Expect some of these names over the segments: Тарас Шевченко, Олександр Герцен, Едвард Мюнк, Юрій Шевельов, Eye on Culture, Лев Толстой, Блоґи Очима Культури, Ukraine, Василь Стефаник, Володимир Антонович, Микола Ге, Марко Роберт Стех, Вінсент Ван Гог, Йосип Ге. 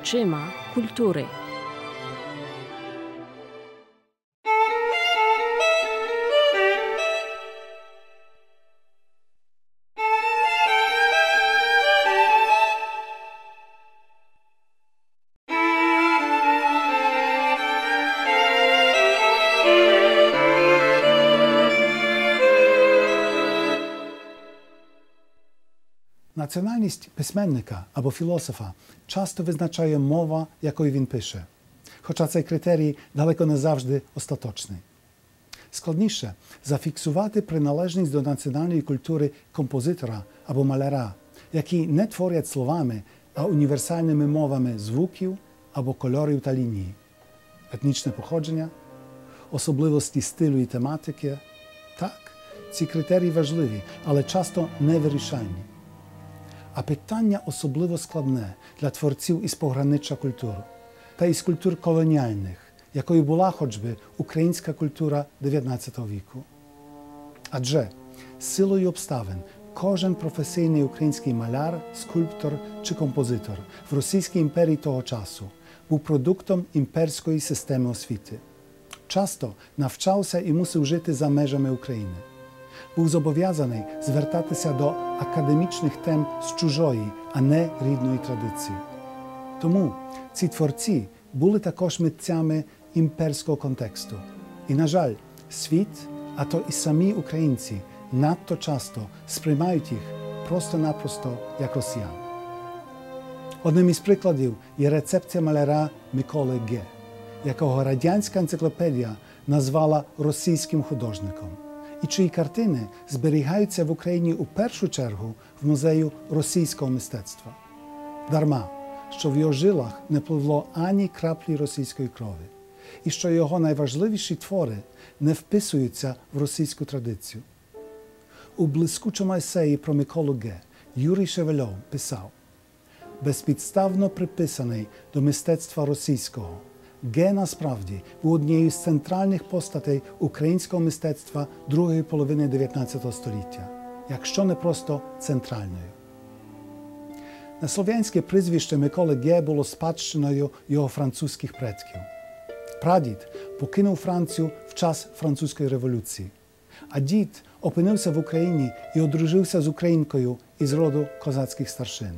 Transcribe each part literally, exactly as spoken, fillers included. очима культури. Nacjonalność письменника або філософа часто визначає мова, якою він пише, хоча цей критерій далеко не завжди остаточний. Складніше зафіксувати приналежність до національної культури композитора або маляра, які не творять словами, а універсальними мовами звуків або кольорів та лінії, етнічне походження, особливості стилю і тематики. Так, ці критерії важливі, але часто невирішальні. А питання особливо складне для творців із пограниччя культур та із культур колоніальних, якою була хоч би українська культура дев'ятнадцятого віку. Адже з силою обставин кожен професійний український маляр, скульптор чи композитор в Російській імперії того часу був продуктом імперської системи освіти. Часто навчався і мусив жити за межами України. Був зобов'язаний звертатися до академічних тем з чужої, а не рідної традиції. Тому ці творці були також митцями імперського контексту. І, на жаль, світ, а то і самі українці, надто часто сприймають їх просто-напросто як росіян. Одним із прикладів є рецепція маляра Миколи Ге, якого радянська енциклопедія назвала російським художником, і чиї картини зберігаються в Україні у першу чергу в Музею російського мистецтва. Дарма, що в його жилах не пливло ані краплі російської крові, і що його найважливіші твори не вписуються в російську традицію. У блискучому есеї про Миколу Ге Юрій Шевельов писав: «Безпідставно приписаний до мистецтва російського, Ге насправді був однією з центральних постатей українського мистецтва другої половини дев'ятнадцятого століття, якщо не просто центральною». Неслов'янське прізвище Миколи Ге було спадщиною його французьких предків. Прадід покинув Францію в час Французької революції, а дід опинився в Україні і одружився з українкою із роду козацьких старшин.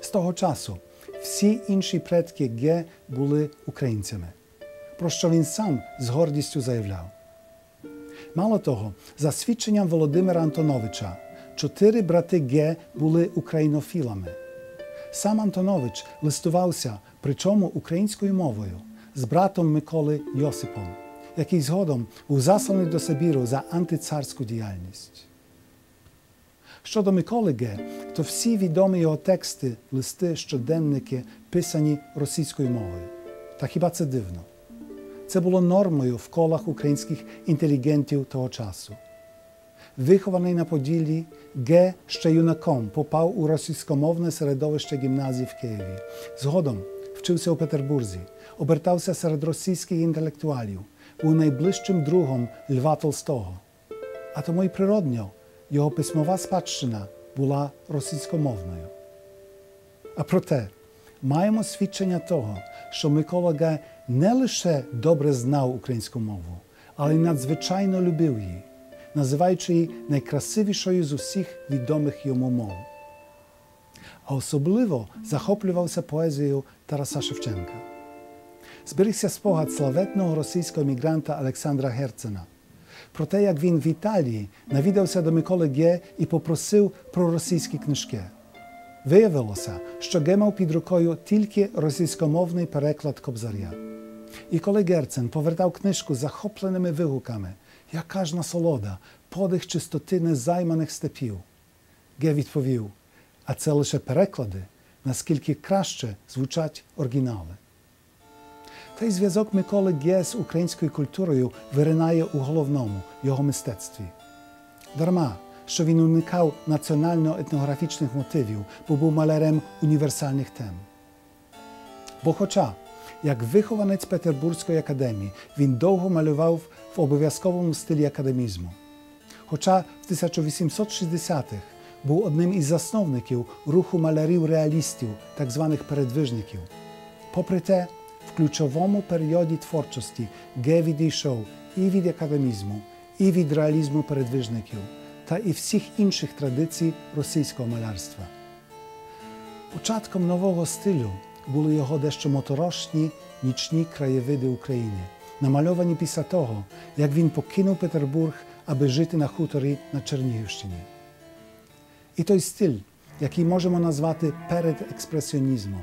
З того часу всі інші предки Ге були українцями, про що він сам з гордістю заявляв. Мало того, за свідченням Володимира Антоновича, чотири брати Ге були українофілами. Сам Антонович листувався, причому українською мовою, з братом Миколи Йосипом, який згодом був засланий до Сибіру за антицарську діяльність. Щодо Миколи Ге, то всі відомі його тексти, листи, щоденники писані російською мовою. Та хіба це дивно? Це було нормою в колах українських інтелігентів того часу. Вихований на Поділлі, Ге ще юнаком попав у російськомовне середовище гімназії в Києві. Згодом вчився у Петербурзі, обертався серед російських інтелектуалів, був найближчим другом Льва Толстого. А тому і природньо його письмова спадщина була російськомовною. А проте, маємо свідчення того, що Микола Ге не лише добре знав українську мову, але й надзвичайно любив її, називаючи її найкрасивішою з усіх відомих йому мов. А особливо захоплювався поезією Тараса Шевченка. Зберігся спогад славетного російського мігранта Олександра Герцена про те, як він в Італії навідався до Миколи Ге і попросив про російські книжки. Виявилося, що Ге мав під рукою тільки російськомовний переклад Кобзаря. І коли Герцен повертав книжку з захопленими вигуками «Яка ж насолода, подих чистоти незайманих степів», Ге відповів: «А це лише переклади, наскільки краще звучать оригінали». Та й зв'язок Миколи Ге з українською культурою виринає у головному його мистецтві. Дарма, що він уникав національно-етнографічних мотивів, бо був малярем універсальних тем. Бо хоча, як вихованець Петербурзької академії, він довго малював в обов'язковому стилі академізму. Хоча в тисяча вісімсот шістдесятих був одним із засновників руху малярів-реалістів, так званих передвижників. Попри те, в ключовому періоді творчості Ге відійшов і від академізму, і від реалізму передвижників, та і всіх інших традицій російського малярства. Початком нового стилю були його дещо моторошні нічні краєвиди України, намальовані після того, як він покинув Петербург, аби жити на хуторі на Чернігівщині. І той стиль, який можемо назвати передекспресіонізмом,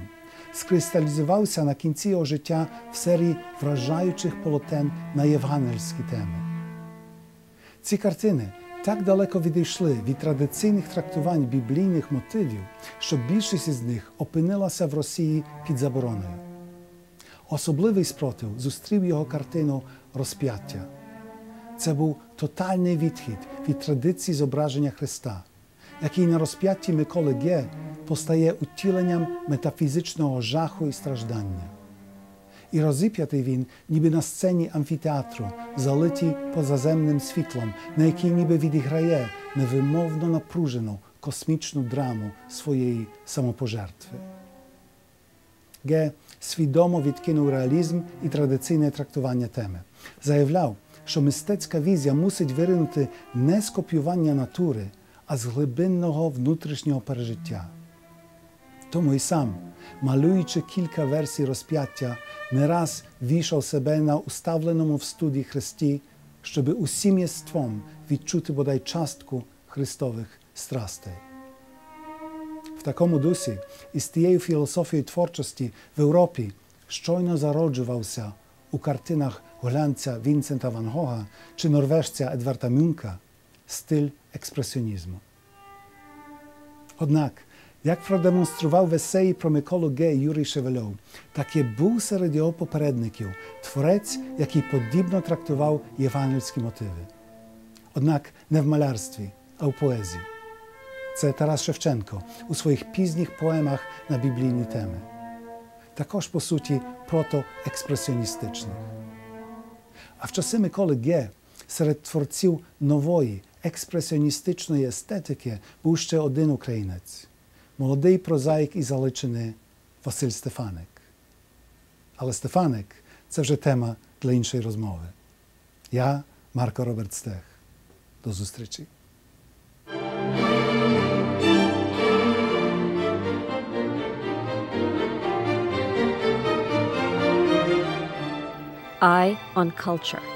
скристалізувався на кінці його життя в серії вражаючих полотен на євангельські теми. Ці картини так далеко відійшли від традиційних трактувань біблійних мотивів, що більшість із них опинилася в Росії під забороною. Особливий спротив зустрів його картину «Розп'яття». Це був тотальний відхід від традиції зображення Христа, який на розп'ятті Миколи Ге постає утіленням метафізичного жаху і страждання. І розіп'ятий він, ніби на сцені амфітеатру, залитий позаземним світлом, на якій ніби відіграє невимовно напружену космічну драму своєї самопожертви. Ге свідомо відкинув реалізм і традиційне трактування теми. Заявляв, що мистецька візія мусить виринути не з копіювання натури, а з глибинного внутрішнього пережиття. Тому і сам, малюючи кілька версій розп'яття, не раз вішав себе на уставленому в студі хресті, щоби усім єством відчути бодай частку христових страстей. В такому дусі із тією філософією творчості в Європі щойно зароджувався у картинах голландця Вінсента Ван Гога чи норвежця Едварда Мюнка стиль експресіонізму. Однак, як продемонстрував в есеї про Миколу Ге Юрій Шевельов, так і був серед його попередників творець, який подібно трактував євангельські мотиви. Однак не в малярстві, а в поезії. Це Тарас Шевченко у своїх пізніх поемах на біблійні теми. Також, по суті, протоекспресіоністичних. А в часи Миколи Ге серед творців нової експресіоністичної естетики був ще один українець. Молодий прозаїк із Галичини Василь Стефаник. Але Стефаник – це вже тема для іншої розмови. Я Марко Роберт Стех. До зустрічі. Eye on Culture.